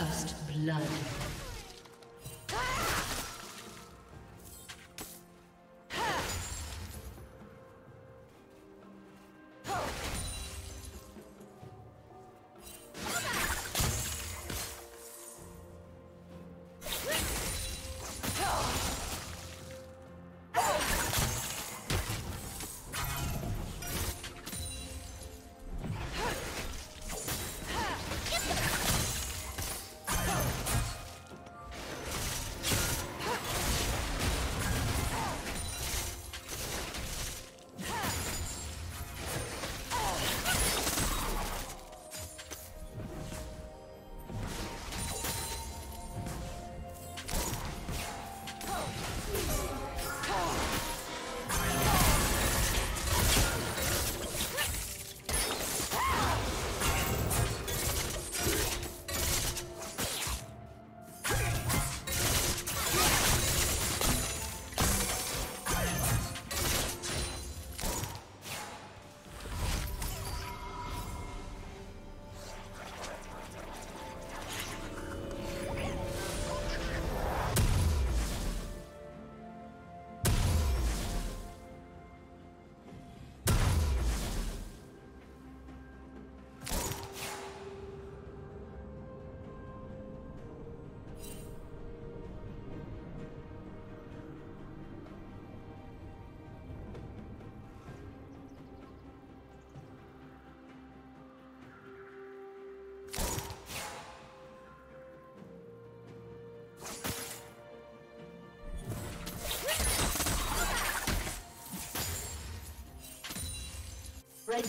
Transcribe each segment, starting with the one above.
First blood. The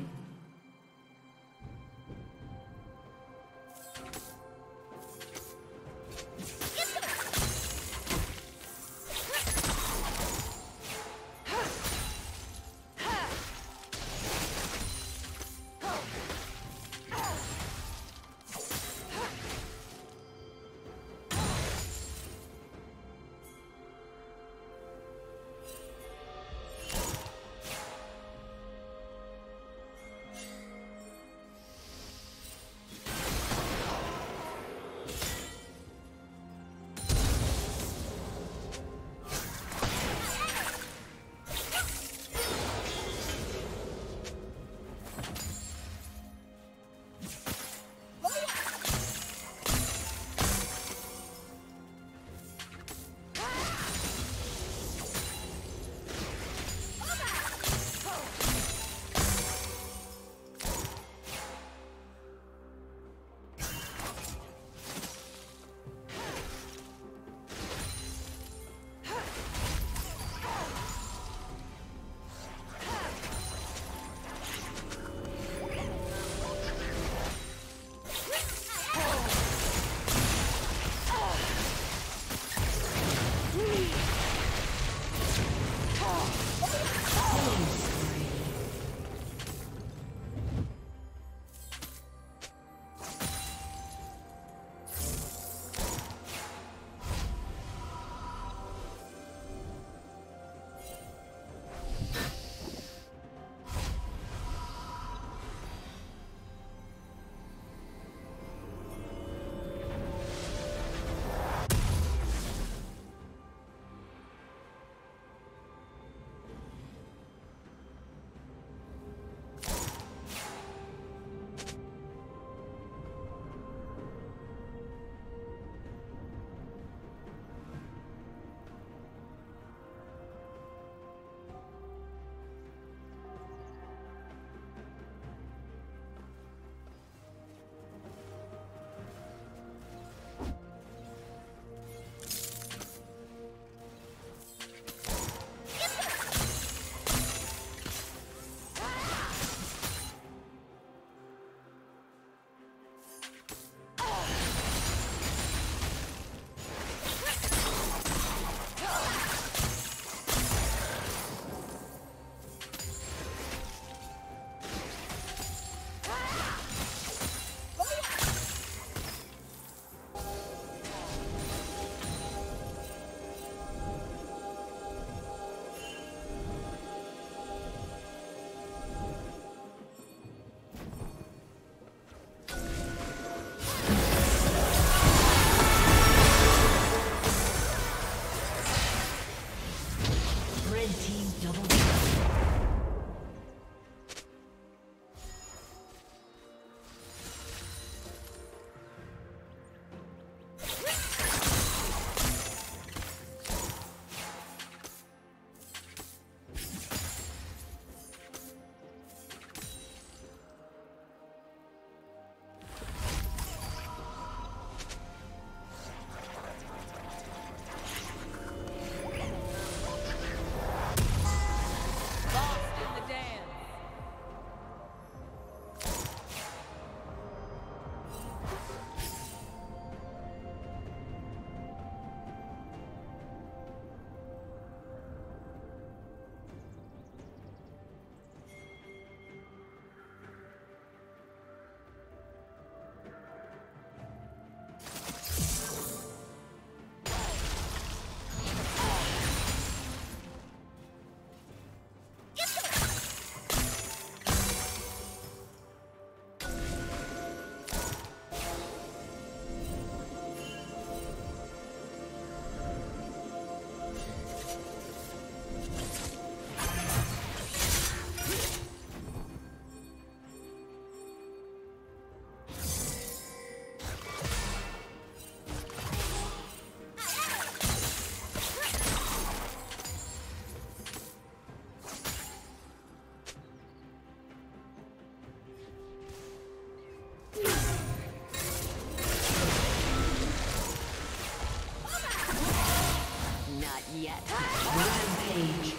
yet. Rampage.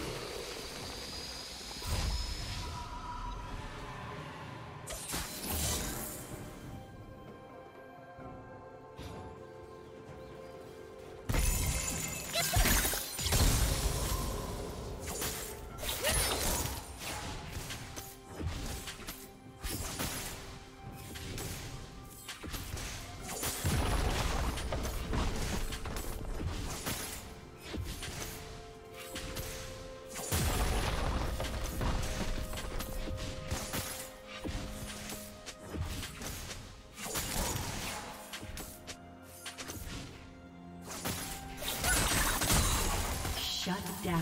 Shut down.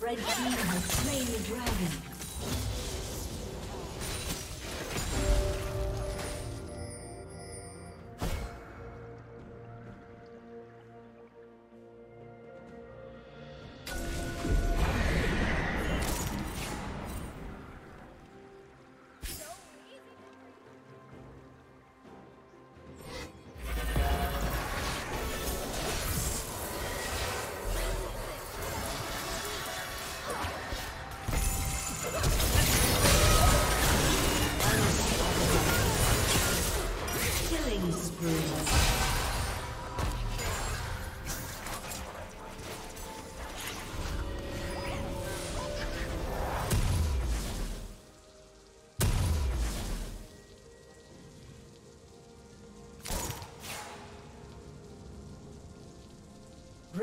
Red team has slain the dragon.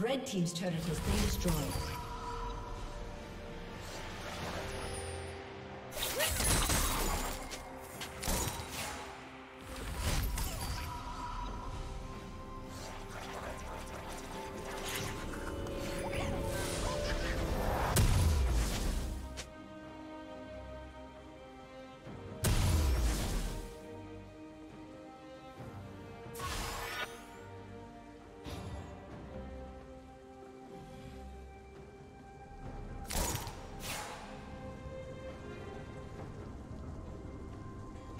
Red team's turret has been destroyed.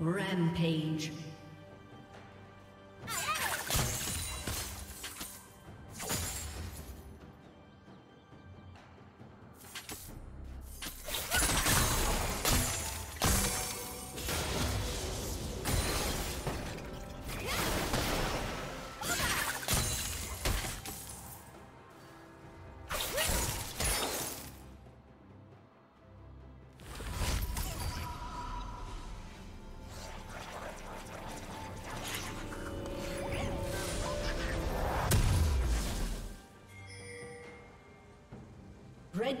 Rampage. Red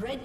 Red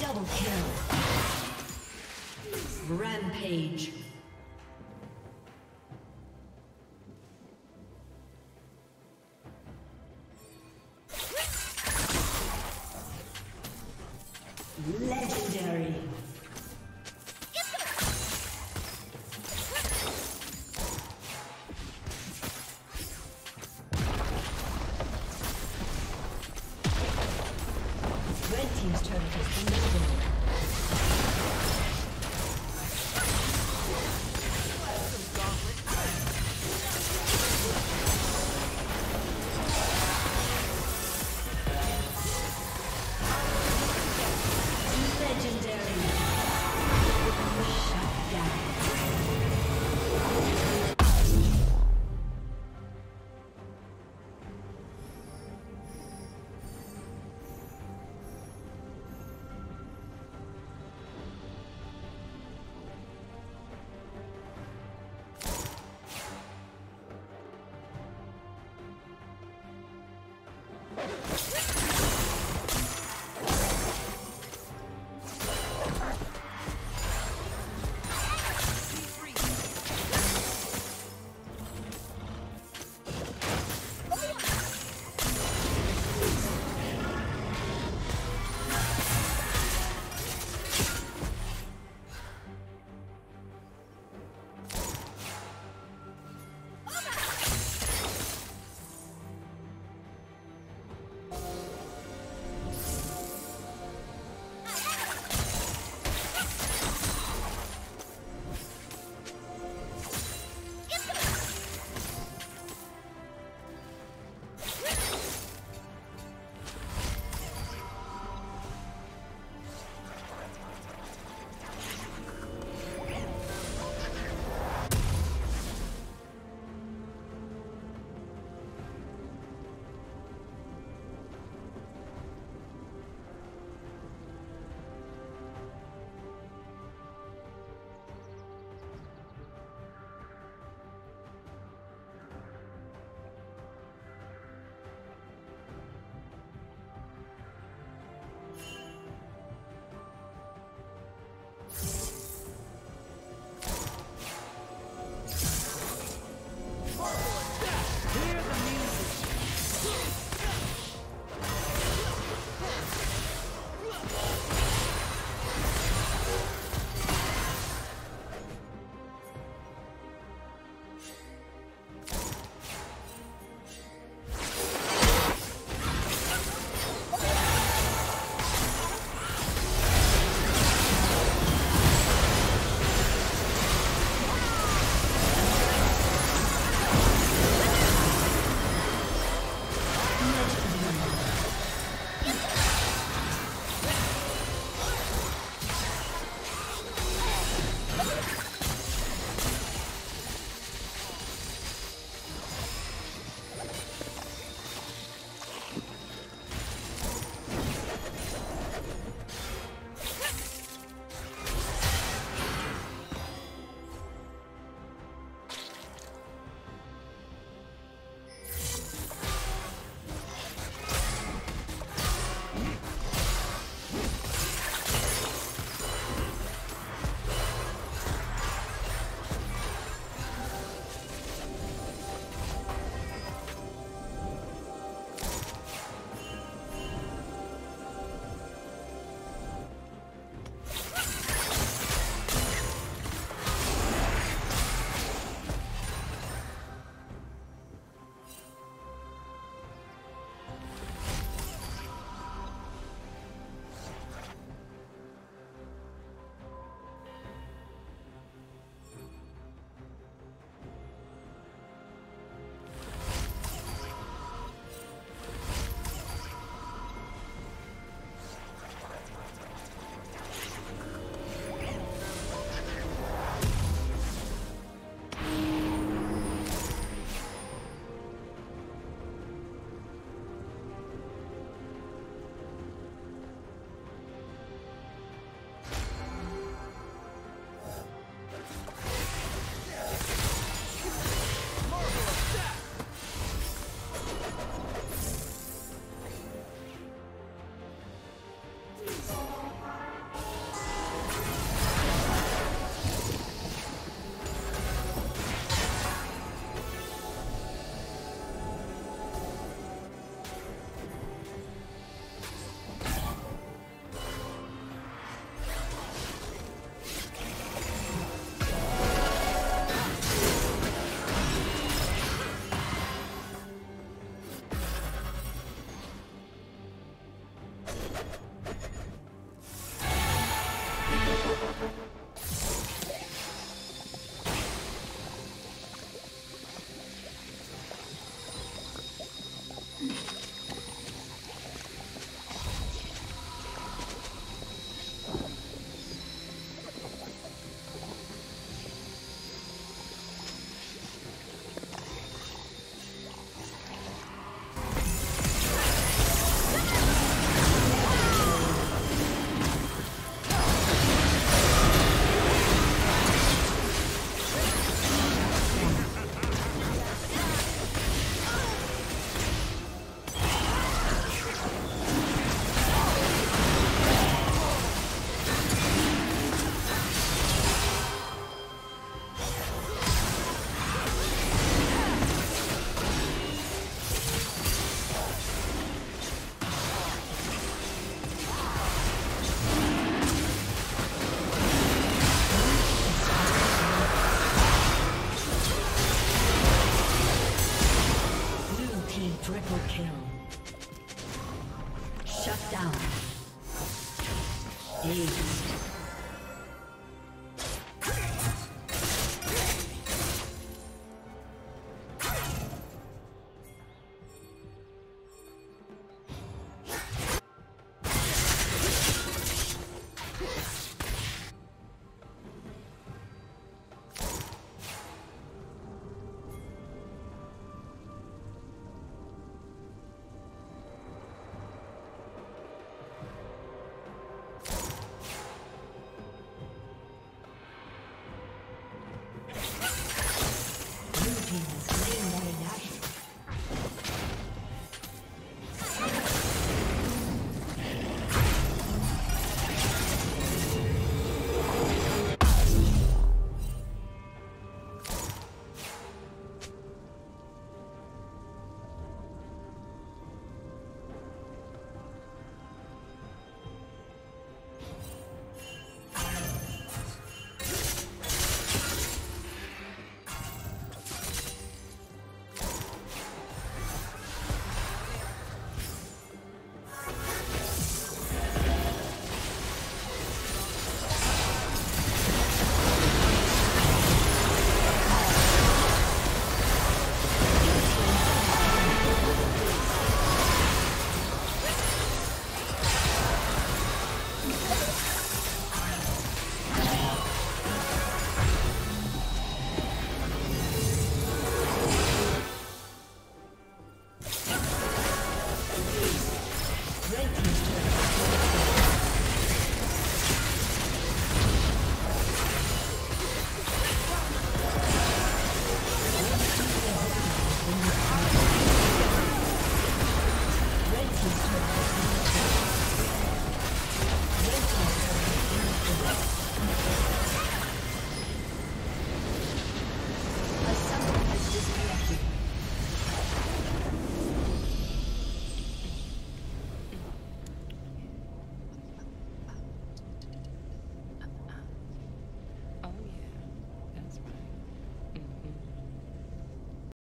Double kill. Rampage.